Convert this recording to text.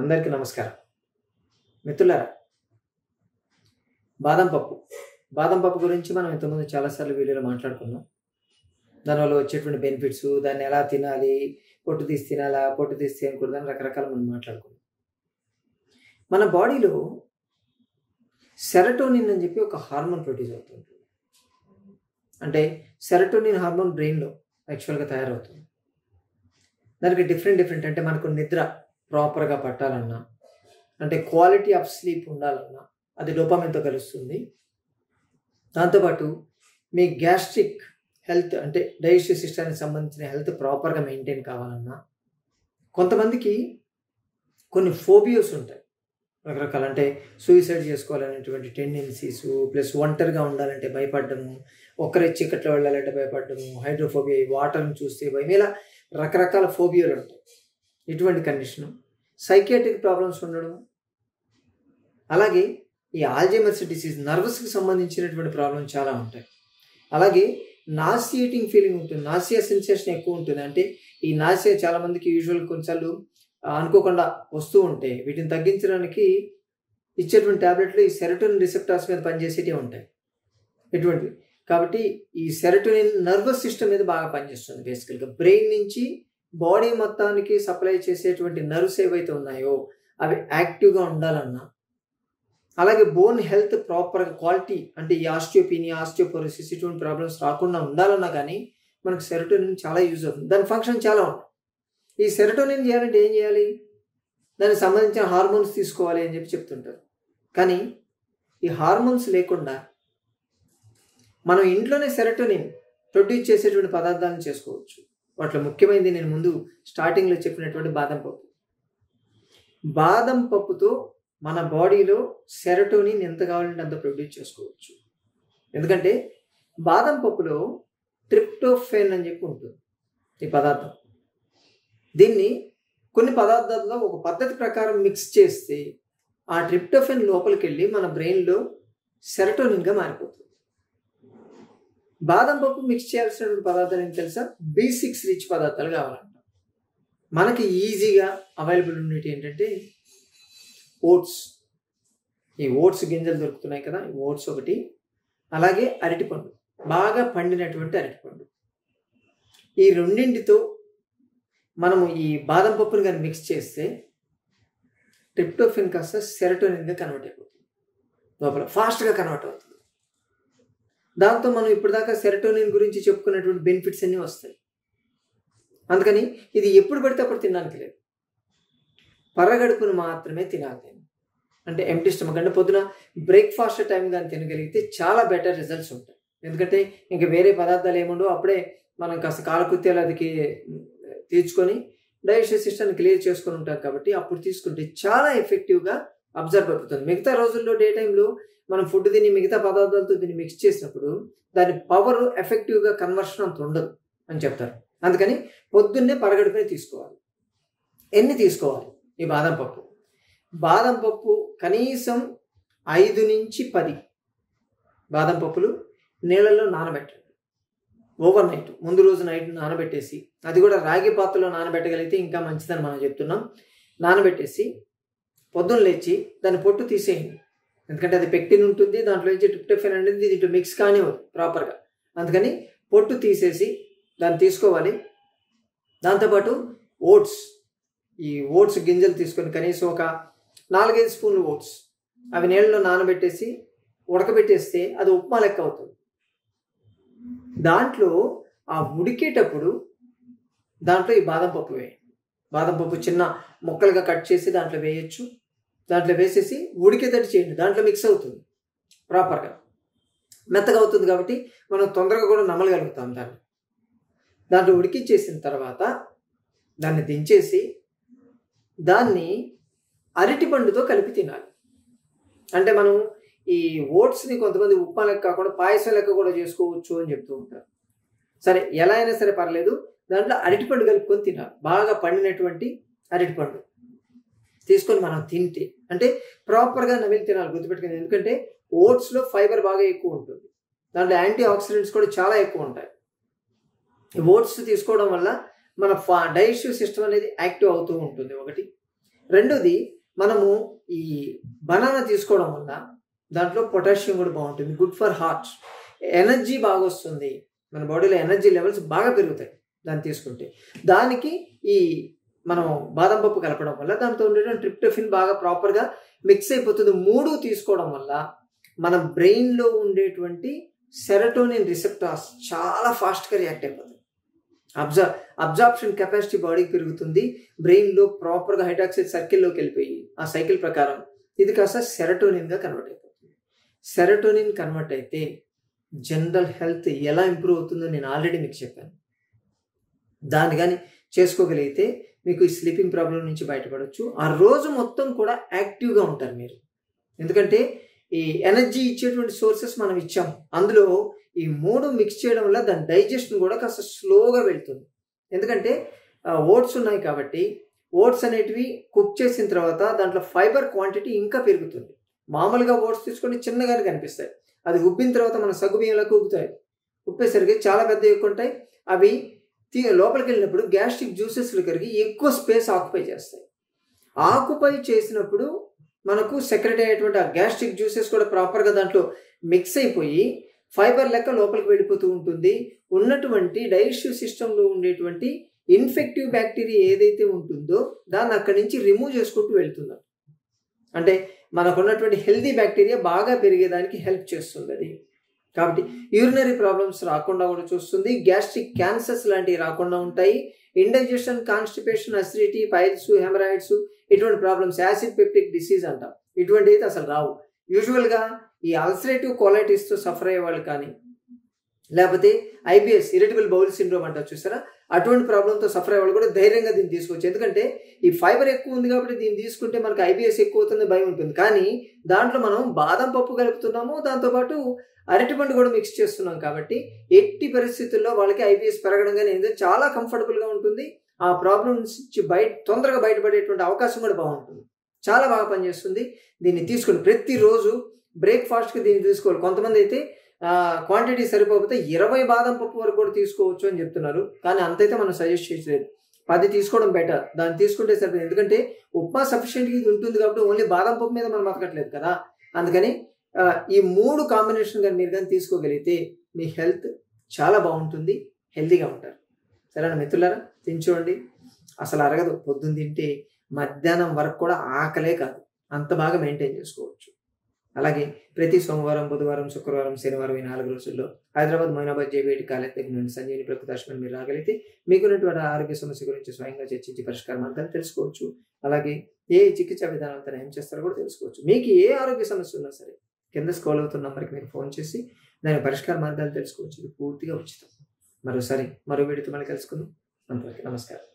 అందరికీ నమస్కారం. మిత్రులారా, బాదం పప్పు గురించి మనం ఇంతకుముందు చాలాసార్లు వీడియోలో మాట్లాడుకున్నాం. దానివల్ల వచ్చేటువంటి బెనిఫిట్స్, దాన్ని ఎలా తినాలి, పొట్టు తీసి తినాలా, పొట్టు తీసి తినకూడదు అని రకరకాలు మనం మాట్లాడుకున్నాం. మన బాడీలో సెరటోనిన్ అని చెప్పి ఒక హార్మోన్ ప్రొడ్యూస్ అవుతుంటుంది. అంటే సెరటోనిన్ హార్మోన్ బ్రెయిన్లో యాక్చువల్గా తయారవుతుంది. దానికి డిఫరెంట్ అంటే మనకు నిద్ర ప్రాపర్గా పట్టాలన్నా, అంటే క్వాలిటీ ఆఫ్ స్లీప్ ఉండాలన్నా అది డోపామిన్తో కలుస్తుంది. దాంతోపాటు మీ గ్యాస్ట్రిక్ హెల్త్ అంటే డైజెస్టివ్ సిస్టమ్కి సంబంధించిన హెల్త్ ప్రాపర్గా మెయింటైన్ కావాలన్నా, కొంతమందికి కొన్ని ఫోబియోస్ ఉంటాయి రకరకాల, అంటే సూసైడ్ చేసుకోవాలనేటువంటి టెండెన్సీస్, ప్లస్ ఒంటరిగా ఉండాలంటే భయపడ్డము, ఒక్కరే చీకట్లో వెళ్ళాలంటే భయపడ్డము, హైడ్రోఫోబియా, వాటర్ని చూస్తే భయం, ఇలా రకరకాల ఫోబియాలు ఉంటాయి. ఇటువంటి కండిషను, సైకియాట్రిక్ ప్రాబ్లమ్స్ ఉండడం, అలాగే ఈ ఆల్జైమర్స్ డిసీజ్, నర్వస్కి సంబంధించినటువంటి ప్రాబ్లమ్స్ చాలా ఉంటాయి. అలాగే నాసియేటింగ్ ఫీలింగ్ ఉంటుంది, నాసియా సెన్సేషన్ ఎక్కువ ఉంటుంది. అంటే ఈ నాసియా చాలామందికి యూజువల్గా కొన్నిసార్లు అనుకోకుండా వస్తూ ఉంటే వీటిని తగ్గించడానికి ఇచ్చేటువంటి ట్యాబ్లెట్లు ఈ సెరటోనిన్ రిసెప్టార్స్ మీద పనిచేసేటివి ఉంటాయి. ఇటువంటివి కాబట్టి ఈ సెరటోనిన్ నర్వస్ సిస్టమ్ మీద బాగా పనిచేస్తుంది. బేసికల్గా బ్రెయిన్ నుంచి బాడీ మొత్తానికి సప్లై చేసేటువంటి నర్వ్స్ ఏవైతే ఉన్నాయో అవి యాక్టివ్గా ఉండాలన్నా, అలాగే బోన్ హెల్త్ ప్రాపర్గా క్వాలిటీ అంటే ఈ ఆస్టియోపీనియా, ఆస్టియోపోరోసిస్ ఇటువంటి ప్రాబ్లమ్స్ రాకుండా ఉండాలన్నా కానీ మనకు సెరటోనిన్ చాలా యూజ్ అవుతుంది. దాని ఫంక్షన్ చాలా ఉంటుంది. ఈ సెరటోనిన్ చేయాలంటే ఏం చేయాలి, దానికి సంబంధించిన హార్మోన్స్ తీసుకోవాలి అని చెప్పి చెప్తుంటారు. కానీ ఈ హార్మోన్స్ లేకుండా మనం ఇంట్లోనే సెరటోనిన్ ప్రొడ్యూస్ చేసేటువంటి పదార్థాలను చేసుకోవచ్చు. వాటిలో ముఖ్యమైనది నేను ముందు స్టార్టింగ్లో చెప్పినటువంటి బాదం పప్పుతో మన బాడీలో సెరటోనిన్ ఎంత కావాలంటే అంత ప్రొడ్యూస్ చేసుకోవచ్చు. ఎందుకంటే బాదం పప్పులో ట్రిప్టోఫెన్ అని చెప్పి ఉంటుంది ఈ పదార్థం. దీన్ని కొన్ని పదార్థాల్లో ఒక పద్ధతి ప్రకారం మిక్స్ చేస్తే ఆ ట్రిప్టోఫెన్ లోపలికి వెళ్ళి మన బ్రెయిన్లో సెరటోనిన్గా మారిపోతుంది. బాదం పప్పు మిక్స్ చేయాల్సినటువంటి పదార్థాలు ఏం తెలుసా, B6 రిచ్ పదార్థాలు కావాలంట. మనకి ఈజీగా అవైలబుల్ ఉండేవి ఏంటంటే ఓట్స్, ఈ ఓట్స్ గింజలు దొరుకుతున్నాయి కదా, ఓట్స్ ఒకటి, అలాగే అరటిపండు, బాగా పండినటువంటి అరటిపండు. ఈ రెండింటితో మనము ఈ బాదం పప్పును కానీ మిక్స్ చేస్తే ట్రిప్టోఫిన్ కాస్త సెరటోనిన్గా కన్వర్ట్ అయిపోతుంది, లోపల ఫాస్ట్గా కన్వర్ట్ అవుతుంది. దాంతో మనం ఇప్పటిదాకా సెరటోనిన్ గురించి చెప్పుకున్నటువంటి బెనిఫిట్స్ అన్నీ వస్తాయి. అందుకని ఇది ఎప్పుడు పడితే అప్పుడు తినడానికి లేదు, పరగడుపును మాత్రమే తినాలి. నేను అంటే ఎంప్టీ స్టమక్, అంటే పొద్దున బ్రేక్ఫాస్ట్ టైం కానీ తినగలిగితే చాలా బెటర్ రిజల్ట్స్ ఉంటాయి. ఎందుకంటే ఇంకా వేరే పదార్థాలు ఏముండవు. అప్పుడే మనం కాస్త కాలకృత్యాలు అదికి తీర్చుకొని డైజెస్టివ్ సిస్టమ్ క్లియర్ చేసుకొని ఉంటాం. కాబట్టి అప్పుడు తీసుకుంటే చాలా ఎఫెక్టివ్గా అబ్జర్వ్ అవుతుంది. మిగతా రోజుల్లో డే టైంలో మనం ఫుడ్ తిని మిగతా పదార్థాలతో దీన్ని మిక్స్ చేసినప్పుడు దాని పవర్ ఎఫెక్టివ్గా కన్వర్షన్ అంత ఉండదు అని చెప్తారు. అందుకని పొద్దున్నే పరగడుపునే తీసుకోవాలి. ఎన్ని తీసుకోవాలి? ఈ బాదం పప్పు కనీసం 5 నుంచి 10 బాదం పప్పులు నీళ్ళల్లో నానబెట్టాలి. ఓవర్ నైట్, ముందు రోజు నైట్ నానబెట్టేసి, అది కూడా రాగి పాత్రలో నానబెట్టగలిగితే ఇంకా మంచిదని మనం చెప్తున్నాం. నానబెట్టేసి పొద్దున్న లేచి దాని పొట్టు తీసేయండి. ఎందుకంటే అది పెక్టిన్ ఉంటుంది, దాంట్లో నుంచి ట్రిప్టోఫెన్ అనేది దీంట్లో మిక్స్ కానివ్వదు ప్రాపర్గా. అందుకని పొట్టు తీసేసి దాన్ని తీసుకోవాలి. దాంతోపాటు ఓట్స్ గింజలు తీసుకొని కనీసం ఒక 4-5 స్పూన్లు ఓట్స్ అవి నీళ్ళలో నానబెట్టేసి ఉడకబెట్టేస్తే అది ఉప్మా లెక్క అవుతుంది. దాంట్లో ఆ ఉడికేటప్పుడు దాంట్లో ఈ బాదంపప్పు వేయండి. బాదంపప్పు చిన్న ముక్కలుగా కట్ చేసి దాంట్లో వేయచ్చు. దాంట్లో వేసేసి ఉడికేటట్టు చేయండి. దాంట్లో మిక్స్ అవుతుంది ప్రాపర్గా, మెత్తగా అవుతుంది. కాబట్టి మనం తొందరగా కూడా నమలగలుగుతాం దాన్ని. దాంట్లో ఉడికిచ్చేసిన తర్వాత దాన్ని దించేసి దాన్ని అరటిపండుతో కలిపి తినాలి. అంటే మనం ఈ ఓట్స్ని కొంతమంది ఉప్మా లెక్క కాకుండా పాయసం లెక్క కూడా చేసుకోవచ్చు అని చెప్తూ ఉంటారు. సరే, ఎలా అయినా సరే పర్లేదు, దాంట్లో అరటిపండు కలుపుకొని తినాలి. బాగా పండినటువంటి అరటిపండు తీసుకొని మనం తింటే, అంటే ప్రాపర్గా నమిలి తినాలి, గుర్తుపెట్టుకుని. ఎందుకంటే ఓట్స్లో ఫైబర్ బాగా ఎక్కువ ఉంటుంది, దాంట్లో యాంటీ ఆక్సిడెంట్స్ కూడా చాలా ఎక్కువ ఉంటాయి. ఓట్స్ తీసుకోవడం వల్ల మన డైజెస్టివ్ సిస్టమ్ అనేది యాక్టివ్ అవుతూ ఉంటుంది ఒకటి. రెండోది మనము ఈ బనానా తీసుకోవడం వల్ల దాంట్లో పొటాషియం కూడా బాగుంటుంది, గుడ్ ఫర్ హార్ట్, ఎనర్జీ బాగా వస్తుంది, మన బాడీలో ఎనర్జీ లెవెల్స్ బాగా పెరుగుతాయి దాన్ని తీసుకుంటే. దానికి ఈ మనం బాదం పప్పు కలపడం వల్ల దాంతో ఉండేటువంటి ట్రిప్టోఫిన్ బాగా ప్రాపర్గా మిక్స్ అయిపోతుంది. మూడు తీసుకోవడం వల్ల మన బ్రెయిన్లో ఉండేటువంటి సెరటోనిన్ రిసెప్టార్స్ చాలా ఫాస్ట్గా రియాక్ట్ అయిపోతుంది, అబ్జార్ప్షన్ కెపాసిటీ బాడీకి పెరుగుతుంది, బ్రెయిన్లో ప్రాపర్గా హైడ్రాక్సైడ్ సర్కిల్లోకి వెళ్ళిపోయి ఆ సైకిల్ ప్రకారం ఇది కాస్త సెరటోనిన్గా కన్వర్ట్ అయిపోతుంది. సెరటోనిన్ కన్వర్ట్ అయితే జనరల్ హెల్త్ ఎలా ఇంప్రూవ్ అవుతుందో నేను ఆల్రెడీ మీకు చెప్పాను. దాన్ని కానీ చేసుకోగలిగితే మీకు ఈ స్లీపింగ్ ప్రాబ్లం నుంచి బయటపడవచ్చు. ఆ రోజు మొత్తం కూడా యాక్టివ్గా ఉంటారు మీరు, ఎందుకంటే ఈ ఎనర్జీ ఇచ్చేటువంటి సోర్సెస్ మనం ఇచ్చాము. అందులో ఈ మూడు మిక్స్ చేయడం వల్ల దాని డైజెషన్ కూడా కాస్త స్లోగా వెళ్తుంది, ఎందుకంటే ఓట్స్ ఉన్నాయి కాబట్టి. ఓట్స్ అనేటివి కుక్ చేసిన తర్వాత దాంట్లో ఫైబర్ క్వాంటిటీ ఇంకా పెరుగుతుంది. మామూలుగా ఓట్స్ తీసుకొని చిన్నగానే కనిపిస్తాయి, అది ఉబ్బిన తర్వాత మన సగ్గుబియ్యంలోకి ఉబ్బుతాయి, ఉప్పేసరికి చాలా పెద్ద ఎక్కువ ఉంటాయి. అవి లోపలికి వెళ్ళినప్పుడు గ్యాస్ట్రిక్ జ్యూసెస్లు కరిగి ఎక్కువ స్పేస్ ఆక్యుపై చేస్తాయి. ఆక్యుపై చేసినప్పుడు మనకు సెక్రెట్ అయ్యేటువంటి ఆ గ్యాస్ట్రిక్ జ్యూసెస్ కూడా ప్రాపర్గా దాంట్లో మిక్స్ అయిపోయి ఫైబర్ లెక్క లోపలికి వెళ్ళిపోతూ ఉంటుంది. ఉన్నటువంటి డైజెస్టివ్ సిస్టంలో ఉండేటువంటి ఇన్ఫెక్టివ్ బ్యాక్టీరియా ఏదైతే ఉంటుందో దాన్ని అక్కడి నుంచి రిమూవ్ చేసుకుంటూ వెళ్తున్నాం. అంటే మనకున్నటువంటి హెల్దీ బ్యాక్టీరియా బాగా పెరిగేదానికి హెల్ప్ చేస్తుంది అది. కాబట్టి యూరినరీ ప్రాబ్లమ్స్ రాకుండా కూడా చూస్తుంది, గ్యాస్ట్రిక్ క్యాన్సర్స్ లాంటివి రాకుండా ఉంటాయి, indigestion, constipation, acidity, piles, haemorrhoids, ఇటువంటి ప్రాబ్లమ్స్ యాసిడ్ పెప్టిక్ డిసీజ్ అంటాం, ఇటువంటి అయితే అసలు రావు. యూజువల్గా ఈ అల్సరేటివ్ కోలైటిస్తో సఫర్ అయ్యేవాళ్ళు కానీ, లేకపోతే ఐబిఎస్, ఇరిటబుల్ బౌల్ సిండ్రోమ్ అంటారు చూసారా, అటువంటి ప్రాబ్లంతో సఫర్ అయ్యేవాళ్ళు కూడా ధైర్యంగా దీన్ని తీసుకోవచ్చు. ఎందుకంటే ఈ ఫైబర్ ఎక్కువ ఉంది కాబట్టి దీన్ని తీసుకుంటే మనకు ఐబిఎస్ ఎక్కువ అవుతుంది భయం ఉంటుంది. కానీ దాంట్లో మనం బాదం పప్పు కలుపుతున్నాము, దాంతోపాటు అరటిపండు కూడా మిక్స్ చేస్తున్నాం కాబట్టి ఎట్టి పరిస్థితుల్లో వాళ్ళకి ఐబిఎస్ పెరగడంగానే చాలా కంఫర్టబుల్గా ఉంటుంది. ఆ ప్రాబ్లమ్స్ నుంచి తొందరగా బయటపడేటువంటి అవకాశం కూడా బాగుంటుంది, చాలా బాగా పనిచేస్తుంది. దీన్ని తీసుకుని ప్రతిరోజు బ్రేక్ఫాస్ట్కి దీన్ని తీసుకోవాలి. కొంతమంది అయితే క్వాంటిటీ సరిపోకపోతే 20 బాదం పప్పు వరకు కూడా తీసుకోవచ్చు అని చెప్తున్నారు, కానీ అంతైతే మనం సజెస్ట్ చేయలేదు. 10 తీసుకోవడం బెటర్, దాన్ని తీసుకుంటే సరిపోతుంది. ఎందుకంటే ఉప్మా సఫిషియెంట్గా ఇది ఉంటుంది కాబట్టి ఓన్లీ బాదం పప్పు మీద మనం బతకట్లేదు కదా. అందుకని ఈ మూడు కాంబినేషన్ కానీ మీరు కానీ తీసుకోగలిగితే మీ హెల్త్ చాలా బాగుంటుంది, హెల్తీగా ఉంటారు. సరేనా మిత్రులారా, తినచూడండి, అసలు అరగదు. పొద్దున్న తింటే మధ్యాహ్నం వరకు కూడా ఆకలే కాదు, అంత బాగా మెయింటైన్ చేసుకోవచ్చు. అలాగే ప్రతి సోమవారం, బుధవారం, శుక్రవారం, శనివారం, ఈ 4 రోజుల్లో హైదరాబాద్ మొయినాబాద్ జేబీఐటి కాలేజ్ దగ్గర నుండి సంజీవిని ప్రకృతాశ్రమం మీరు రాగలిగితే మీకున్నటువంటి ఆరోగ్య సమస్య గురించి స్వయంగా చర్చించి పరిష్కార మార్గాలు తెలుసుకోవచ్చు. అలాగే ఏ చికిత్సా విధానంతో ఏం చేస్తారో కూడా తెలుసుకోవచ్చు. మీకు ఏ ఆరోగ్య సమస్య ఉన్నా సరే కింద స్క్రోల్ అవుతున్న నంబర్కి మీరు ఫోన్ చేసి దాని పరిష్కార మార్గాలు తెలుసుకోవచ్చు. ఇది పూర్తిగా ఉచితం. మరోసారి మరో వీడియోతో మళ్ళీ కలుసుకుందాం. అంతవరకు నమస్కారం.